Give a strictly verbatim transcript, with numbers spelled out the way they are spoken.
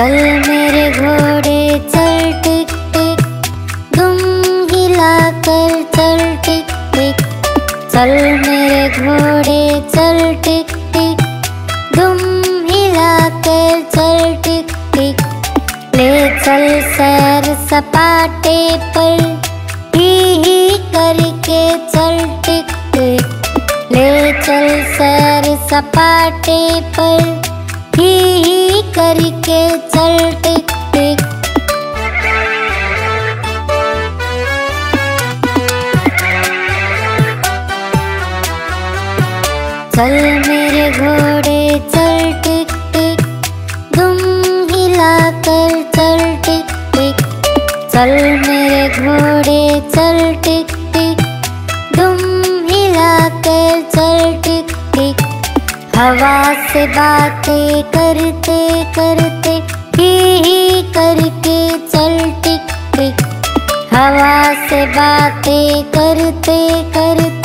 चल मेरे घोड़े चल टिक टिक, दुम हिला कर चल टिक टिक। चल मेरे घोड़े चल टिक टिक, दुम हिला कर चल टिक टिक। ले चल सैर सपाटे पर, ही ही करके चल टिक टिक। ले चल सैर सपाटे पर, ही ही करके चल टिक टिक। चल मेरे घोड़े चल टिक टिक, दुम हिला कर चल टिक टिक। चल मेरे घोड़े चल टिक टिक, दुम हिला कर चल टिक टिक। हवा से बातें करते करते, ही ही करके चल टिक टिक। हवा से बातें करते करते,